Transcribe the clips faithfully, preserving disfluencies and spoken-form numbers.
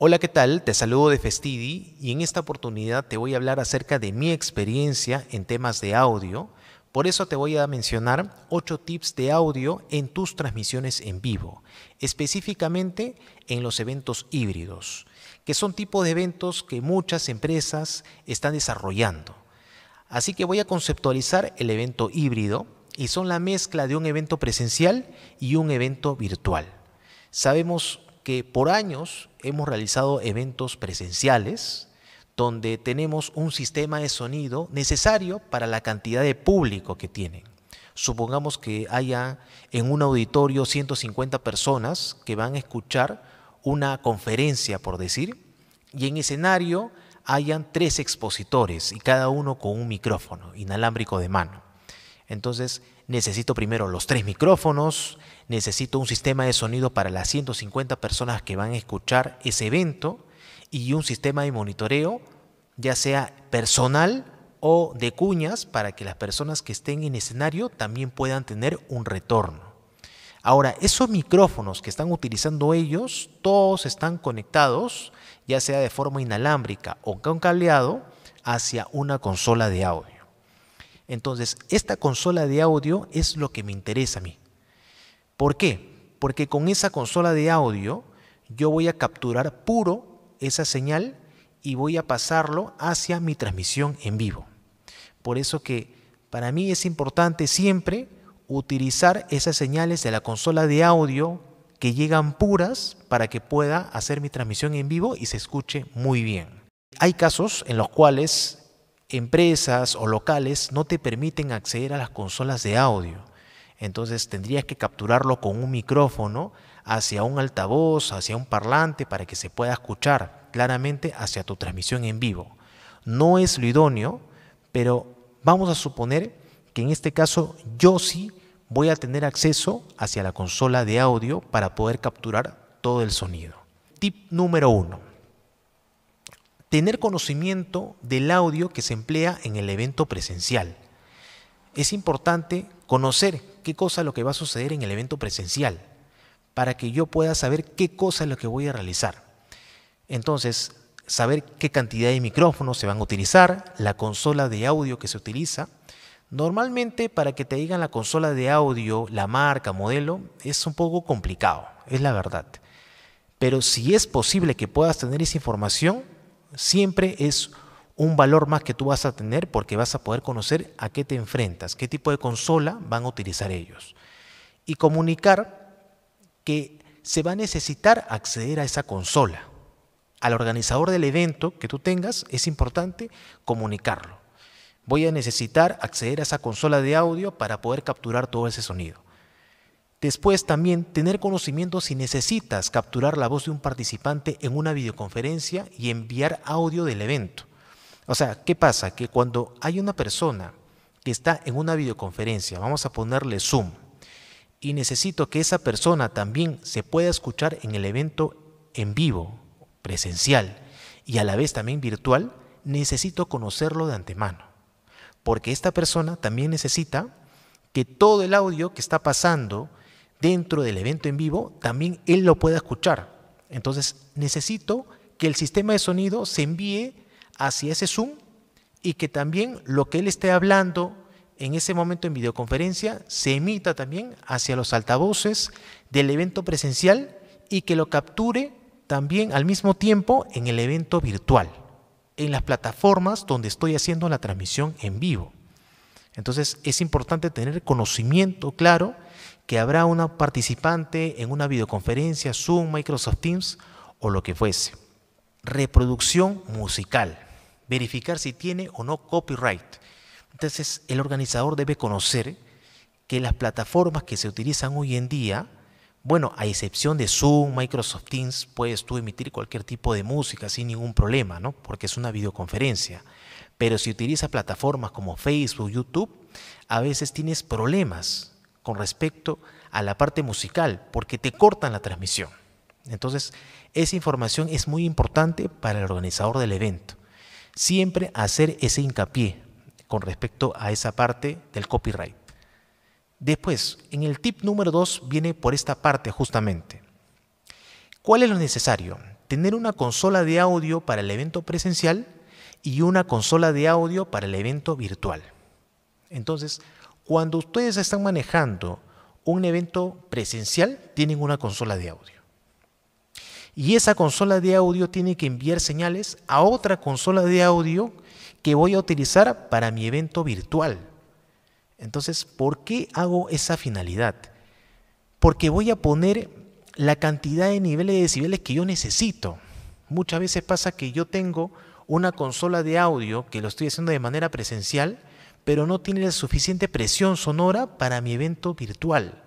Hola, ¿qué tal? Te saludo de Festidi y en esta oportunidad te voy a hablar acerca de mi experiencia en temas de audio. Por eso te voy a mencionar ocho tips de audio en tus transmisiones en vivo, específicamente en los eventos híbridos, que son tipos de eventos que muchas empresas están desarrollando. Así que voy a conceptualizar el evento híbrido y son la mezcla de un evento presencial y un evento virtual. Sabemos que por años hemos realizado eventos presenciales donde tenemos un sistema de sonido necesario para la cantidad de público que tienen. Supongamos que haya en un auditorio ciento cincuenta personas que van a escuchar una conferencia, por decir, y en escenario hayan tres expositores y cada uno con un micrófono inalámbrico de mano. Entonces, necesito primero los tres micrófonos, necesito un sistema de sonido para las ciento cincuenta personas que van a escuchar ese evento y un sistema de monitoreo, ya sea personal o de cuñas, para que las personas que estén en escenario también puedan tener un retorno. Ahora, esos micrófonos que están utilizando ellos, todos están conectados, ya sea de forma inalámbrica o con cableado, hacia una consola de audio. Entonces, esta consola de audio es lo que me interesa a mí. ¿Por qué? Porque con esa consola de audio yo voy a capturar puro esa señal y voy a pasarlo hacia mi transmisión en vivo. Por eso que para mí es importante siempre utilizar esas señales de la consola de audio que llegan puras para que pueda hacer mi transmisión en vivo y se escuche muy bien. Hay casos en los cuales empresas o locales no te permiten acceder a las consolas de audio. Entonces tendrías que capturarlo con un micrófono hacia un altavoz, hacia un parlante para que se pueda escuchar claramente hacia tu transmisión en vivo. No es lo idóneo, pero vamos a suponer que en este caso yo sí voy a tener acceso hacia la consola de audio para poder capturar todo el sonido. Tip número uno. Tener conocimiento del audio que se emplea en el evento presencial. Es importante conocer qué cosa es lo que va a suceder en el evento presencial para que yo pueda saber qué cosa es lo que voy a realizar. Entonces, saber qué cantidad de micrófonos se van a utilizar, la consola de audio que se utiliza. Normalmente, para que te digan la consola de audio, la marca, modelo, es un poco complicado, es la verdad. Pero si es posible que puedas tener esa información, siempre es un valor más que tú vas a tener porque vas a poder conocer a qué te enfrentas, qué tipo de consola van a utilizar ellos. Y comunicar que se va a necesitar acceder a esa consola. Al organizador del evento que tú tengas es importante comunicarlo. Voy a necesitar acceder a esa consola de audio para poder capturar todo ese sonido. Después también tener conocimiento si necesitas capturar la voz de un participante en una videoconferencia y enviar audio del evento. O sea, ¿qué pasa? Que cuando hay una persona que está en una videoconferencia, vamos a ponerle Zoom, y necesito que esa persona también se pueda escuchar en el evento en vivo, presencial, y a la vez también virtual, necesito conocerlo de antemano. Porque esta persona también necesita que todo el audio que está pasando dentro del evento en vivo, también él lo pueda escuchar. Entonces, necesito que el sistema de sonido se envíe hacia ese Zoom y que también lo que él esté hablando en ese momento en videoconferencia se emita también hacia los altavoces del evento presencial y que lo capture también al mismo tiempo en el evento virtual, en las plataformas donde estoy haciendo la transmisión en vivo. Entonces, es importante tener conocimiento claro que habrá una participante en una videoconferencia, Zoom, Microsoft Teams o lo que fuese. Reproducción musical. Verificar si tiene o no copyright. Entonces, el organizador debe conocer que las plataformas que se utilizan hoy en día, bueno, a excepción de Zoom, Microsoft Teams, puedes tú emitir cualquier tipo de música sin ningún problema, ¿no? Porque es una videoconferencia. Pero si utilizas plataformas como Facebook, YouTube, a veces tienes problemas con respecto a la parte musical porque te cortan la transmisión. Entonces, esa información es muy importante para el organizador del evento. Siempre hacer ese hincapié con respecto a esa parte del copyright. Después, en el tip número dos viene por esta parte justamente. ¿Cuál es lo necesario? tener una consola de audio para el evento presencial y una consola de audio para el evento virtual. Entonces, cuando ustedes están manejando un evento presencial, tienen una consola de audio. Y esa consola de audio tiene que enviar señales a otra consola de audio que voy a utilizar para mi evento virtual. Entonces, ¿por qué hago esa finalidad? Porque voy a poner la cantidad de niveles de decibeles que yo necesito. Muchas veces pasa que yo tengo una consola de audio que lo estoy haciendo de manera presencial, pero no tiene la suficiente presión sonora para mi evento virtual.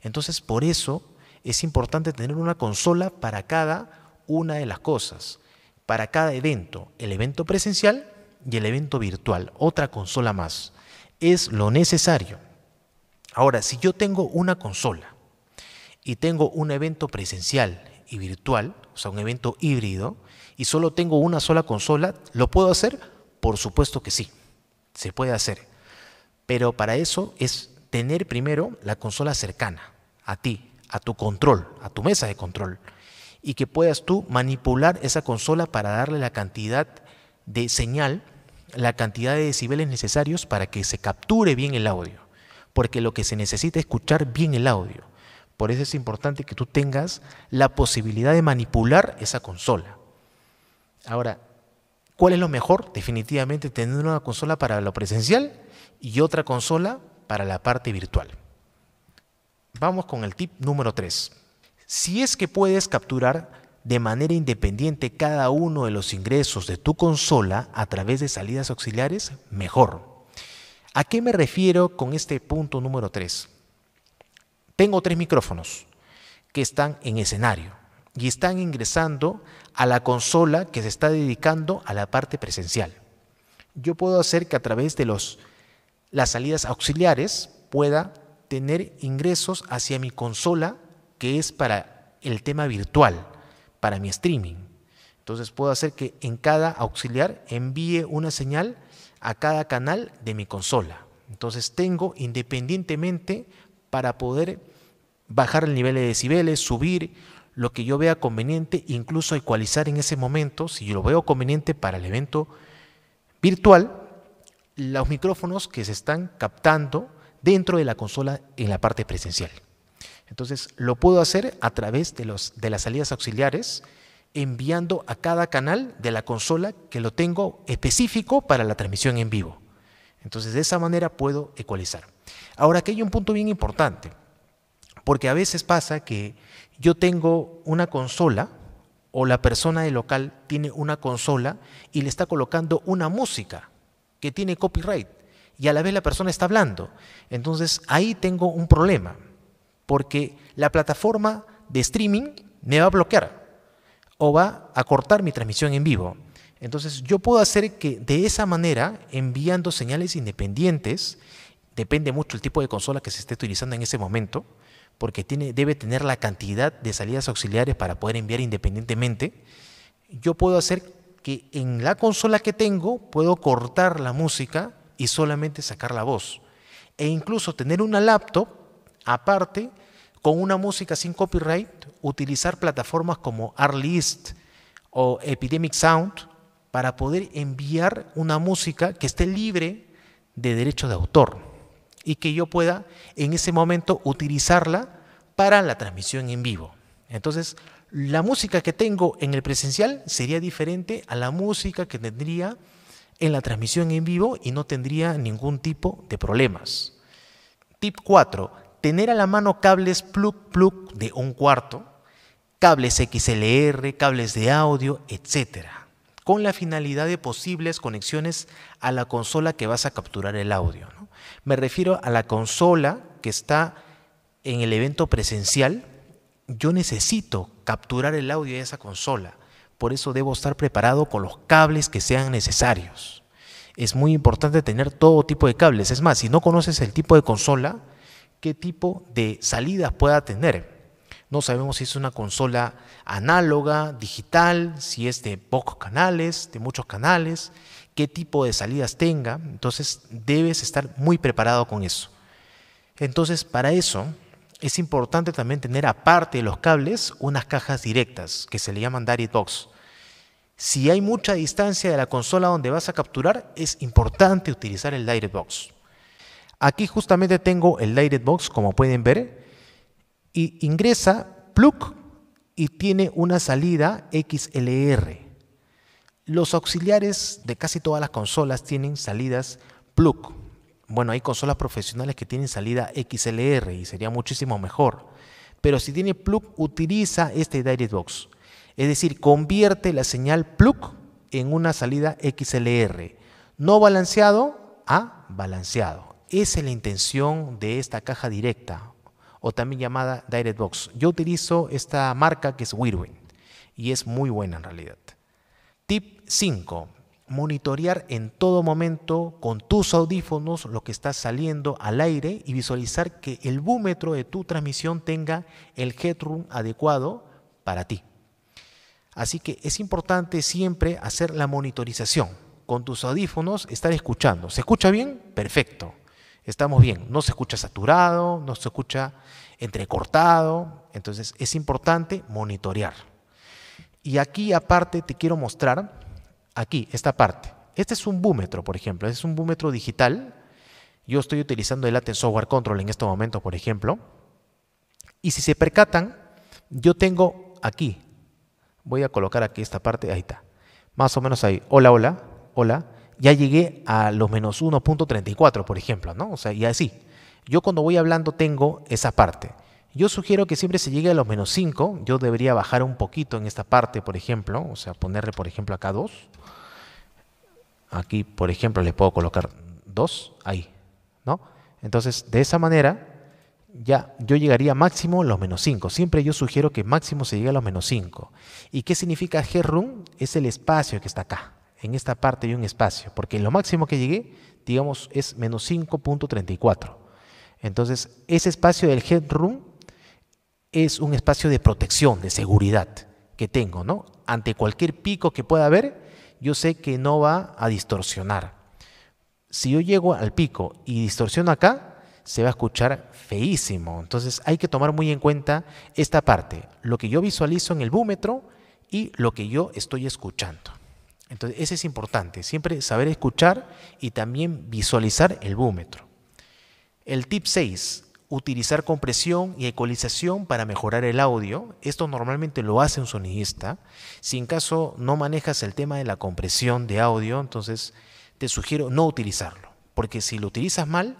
Entonces, por eso es importante tener una consola para cada una de las cosas, para cada evento, el evento presencial y el evento virtual, otra consola más. Es lo necesario. Ahora, si yo tengo una consola y tengo un evento presencial y virtual, o sea, un evento híbrido, y solo tengo una sola consola, ¿lo puedo hacer? Por supuesto que sí, se puede hacer. Pero para eso es tener primero la consola cercana a ti, a tu control, a tu mesa de control, y que puedas tú manipular esa consola para darle la cantidad de señal, la cantidad de decibeles necesarios para que se capture bien el audio, porque lo que se necesita es escuchar bien el audio. Por eso es importante que tú tengas la posibilidad de manipular esa consola. Ahora, ¿cuál es lo mejor? Definitivamente tener una consola para lo presencial y otra consola para la parte virtual. Vamos con el tip número tres. Si es que puedes capturar de manera independiente cada uno de los ingresos de tu consola a través de salidas auxiliares, mejor. ¿A qué me refiero con este punto número tres? Tengo tres micrófonos que están en escenario y están ingresando a la consola que se está dedicando a la parte presencial. Yo puedo hacer que a través de los, las salidas auxiliares pueda tener ingresos hacia mi consola que es para el tema virtual, para mi streaming. Entonces puedo hacer que en cada auxiliar envíe una señal a cada canal de mi consola. Entonces tengo independientemente para poder bajar el nivel de decibeles, subir lo que yo vea conveniente, incluso ecualizar en ese momento, si yo lo veo conveniente para el evento virtual, los micrófonos que se están captando dentro de la consola en la parte presencial. Entonces, lo puedo hacer a través de, los, de las salidas auxiliares, enviando a cada canal de la consola que lo tengo específico para la transmisión en vivo. Entonces, de esa manera puedo ecualizar. Ahora, aquí hay un punto bien importante, porque a veces pasa que yo tengo una consola o la persona del local tiene una consola y le está colocando una música que tiene copyright y a la vez la persona está hablando. Entonces, ahí tengo un problema, porque la plataforma de streaming me va a bloquear o va a cortar mi transmisión en vivo. Entonces yo puedo hacer que de esa manera, enviando señales independientes, depende mucho el tipo de consola que se esté utilizando en ese momento, porque tiene, debe tener la cantidad de salidas auxiliares para poder enviar independientemente, yo puedo hacer que en la consola que tengo puedo cortar la música y solamente sacar la voz. E incluso tener una laptop aparte, con una música sin copyright, utilizar plataformas como Artlist o Epidemic Sound para poder enviar una música que esté libre de derechos de autor y que yo pueda en ese momento utilizarla para la transmisión en vivo. Entonces, la música que tengo en el presencial sería diferente a la música que tendría en la transmisión en vivo y no tendría ningún tipo de problemas. Tip cuatro. Tener a la mano cables plug-plug de un cuarto, cables X L R, cables de audio, etcétera, con la finalidad de posibles conexiones a la consola que vas a capturar el audio, ¿no? Me refiero a la consola que está en el evento presencial. Yo necesito capturar el audio de esa consola, por eso debo estar preparado con los cables que sean necesarios. Es muy importante tener todo tipo de cables. Es más, si no conoces el tipo de consola, qué tipo de salidas pueda tener. No sabemos si es una consola análoga, digital, si es de pocos canales, de muchos canales, qué tipo de salidas tenga. Entonces debes estar muy preparado con eso. Entonces para eso es importante también tener aparte de los cables unas cajas directas que se le llaman Direct Box. Si hay mucha distancia de la consola donde vas a capturar, es importante utilizar el Direct Box. Aquí justamente tengo el Direct Box, como pueden ver, y ingresa plug y tiene una salida X L R. Los auxiliares de casi todas las consolas tienen salidas plug. Bueno, hay consolas profesionales que tienen salida X L R y sería muchísimo mejor. Pero si tiene plug, utiliza este Direct Box. Es decir, convierte la señal plug en una salida X L R. No balanceado a balanceado. Esa es la intención de esta caja directa o también llamada Direct Box. Yo utilizo esta marca que es Whirlwind y es muy buena en realidad. Tip cinco. Monitorear en todo momento con tus audífonos lo que está saliendo al aire y visualizar que el búmetro de tu transmisión tenga el headroom adecuado para ti. Así que es importante siempre hacer la monitorización. Con tus audífonos estar escuchando. ¿Se escucha bien? Perfecto. Estamos bien. No se escucha saturado, no se escucha entrecortado. Entonces es importante monitorear. Y aquí aparte te quiero mostrar, aquí, esta parte. Este es un búmetro, por ejemplo. Este es un búmetro digital. Yo estoy utilizando el ATEN Software Control en este momento, por ejemplo. Y si se percatan, yo tengo aquí. Voy a colocar aquí esta parte, ahí está. Más o menos ahí. Hola, hola, hola. Ya llegué a los menos uno punto treinta y cuatro, por ejemplo, ¿no? O sea, y así. Yo cuando voy hablando tengo esa parte. Yo sugiero que siempre se llegue a los menos cinco. Yo debería bajar un poquito en esta parte, por ejemplo. O sea, ponerle, por ejemplo, acá dos. Aquí, por ejemplo, le puedo colocar dos. Ahí, ¿no? Entonces, de esa manera, ya yo llegaría máximo a los menos cinco. Siempre yo sugiero que máximo se llegue a los menos cinco. ¿Y qué significa headroom? Es el espacio que está acá. En esta parte hay un espacio. Porque lo máximo que llegué, digamos, es menos cinco punto treinta y cuatro. Entonces, ese espacio del headroom es un espacio de protección, de seguridad que tengo, ¿no? Ante cualquier pico que pueda haber, yo sé que no va a distorsionar. Si yo llego al pico y distorsiono acá, se va a escuchar feísimo. Entonces hay que tomar muy en cuenta esta parte, lo que yo visualizo en el búmetro y lo que yo estoy escuchando. Entonces eso es importante, siempre saber escuchar y también visualizar el búmetro. El tip seis, utilizar compresión y ecualización para mejorar el audio. Esto normalmente lo hace un sonidista. Si en caso no manejas el tema de la compresión de audio, entonces te sugiero no utilizarlo, porque si lo utilizas mal,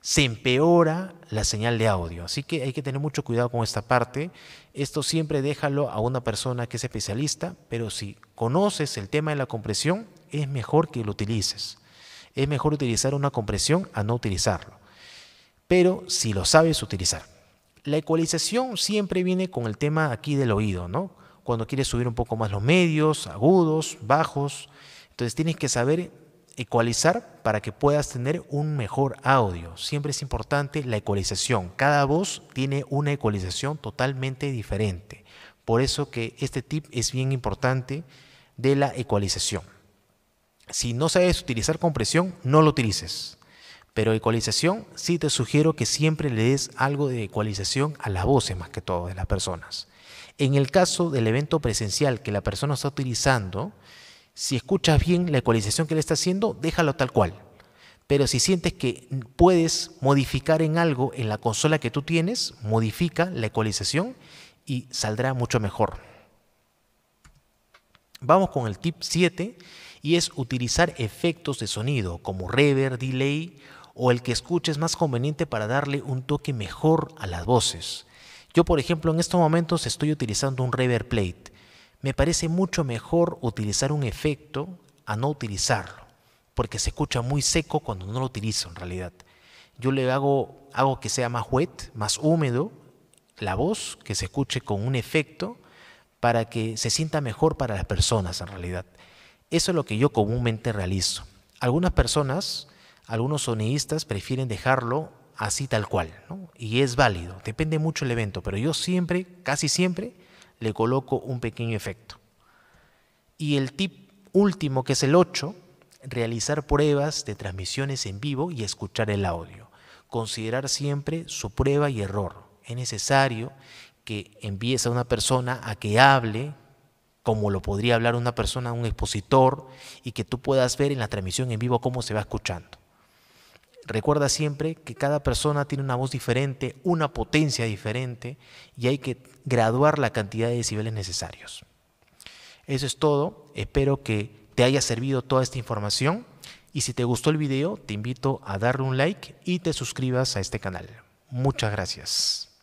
se empeora la señal de audio. Así que hay que tener mucho cuidado con esta parte. Esto siempre déjalo a una persona que es especialista, pero si conoces el tema de la compresión, es mejor que lo utilices. Es mejor utilizar una compresión a no utilizarlo. Pero si lo sabes utilizar. La ecualización siempre viene con el tema aquí del oído, ¿no? Cuando quieres subir un poco más los medios, agudos, bajos. Entonces tienes que saber ecualizar para que puedas tener un mejor audio. Siempre es importante la ecualización. Cada voz tiene una ecualización totalmente diferente. Por eso que este tip es bien importante de la ecualización. Si no sabes utilizar compresión, no lo utilices. Pero ecualización, sí te sugiero que siempre le des algo de ecualización a las voces, más que todo, de las personas. En el caso del evento presencial que la persona está utilizando, si escuchas bien la ecualización que le está haciendo, déjalo tal cual. Pero si sientes que puedes modificar en algo en la consola que tú tienes, modifica la ecualización y saldrá mucho mejor. Vamos con el tip siete y es utilizar efectos de sonido como reverb, delay o el que escuches más conveniente para darle un toque mejor a las voces. Yo, por ejemplo, en estos momentos estoy utilizando un reverb plate. Me parece mucho mejor utilizar un efecto a no utilizarlo, porque se escucha muy seco cuando no lo utilizo en realidad. Yo le hago, hago que sea más wet, más húmedo, la voz, que se escuche con un efecto para que se sienta mejor para las personas en realidad. Eso es lo que yo comúnmente realizo. Algunas personas, algunos sonidistas prefieren dejarlo así tal cual, ¿no? Y es válido, depende mucho del evento, pero yo siempre, casi siempre, le coloco un pequeño efecto. Y el tip último, que es el ocho, realizar pruebas de transmisiones en vivo y escuchar el audio. Considerar siempre su prueba y error. es necesario que envíes a una persona a que hable, como lo podría hablar una persona, un expositor, y que tú puedas ver en la transmisión en vivo cómo se va escuchando. Recuerda siempre que cada persona tiene una voz diferente, una potencia diferente, y hay que graduar la cantidad de decibeles necesarios. Eso es todo. Espero que te haya servido toda esta información. Y si te gustó el video, te invito a darle un like y te suscribas a este canal. Muchas gracias.